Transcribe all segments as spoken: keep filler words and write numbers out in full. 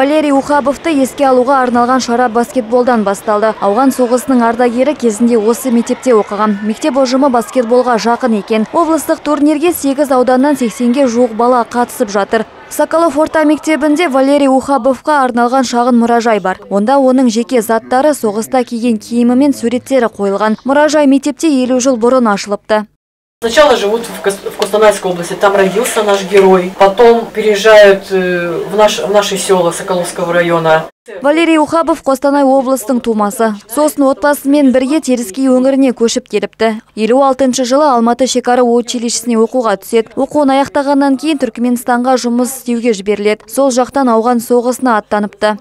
Валерий Ухабовты еске алуға арналған шара баскетболдан басталды. Ауған соғысының ардагері кезінде осы мектепте оқыған. Мектеп ұжымы баскетболға жақын екен. Облыстық турнирге сегіз ауданнан сексенге жуық бала қатысып жатыр. Соколов орта мектебінде Валерий Ухабовқа арналған шағын мұражай бар. Онда оның жеке заттары, соғыста киген киімі мен суреттері қойылған. Мұражай мектепте елу жыл бұрын ашылыпты. Сначала живут в Костанайской области, там родился наш герой. Потом переезжают в, наш, в наши села Соколовского района. Валерий Ухабов Костанай областың тумасы. Сосын отбасымен бірге Теріскей өңіріне көшіп келіпті. елу алтыншы жылы Алматы шекара училищесіне оқуға түседі. Оқуын аяқтағаннан кейін Түркіменстанға жұмыс істеуге жіберіледі. Сол жақтан Ауған соғысына аттаныпты.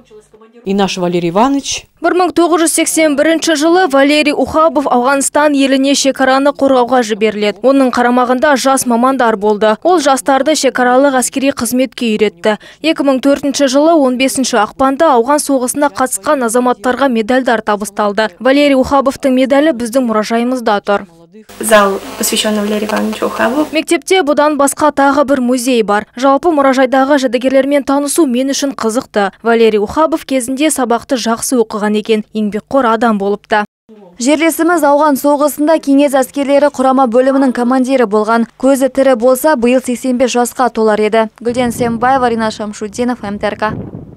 И наш Валерий Иванович. бір мың тоғыз жүз сексен бірінші жылы Валерий Ухабов Ауганстан еліне шекараны қорғауға жіберіледі. Оның қарамағында жас мамандар болды. Ол жастарды шекаралық әскери қызметке үйретті. екі мың төртінші жылы он бесінші ақпанда Ауған соғысына қатысқан азаматтарға медальдар табысталды. Валерий Ухабовтың медалі біздің мұражайымызда тұр. Зал, посвященный Валерию Ивановичу Ухабову. Мектепте бұдан басқа тағы бір музей бар. Жалпы мұражайдағы жәдігерлермен танысу мен үшін қызықты. Валерий Ухабов кезінде сабақты жақсы оқыған екен, еңбекқор адам болыпты. Жерлесіміз Ауған соғысында кеңес әскерлері құрама бөлімінің командирі болған. Көзі тірі болса, биыл сексен бес жасқа толар еді. Гүлден Сембаева, Рина Шамшудинов, М Т Р К.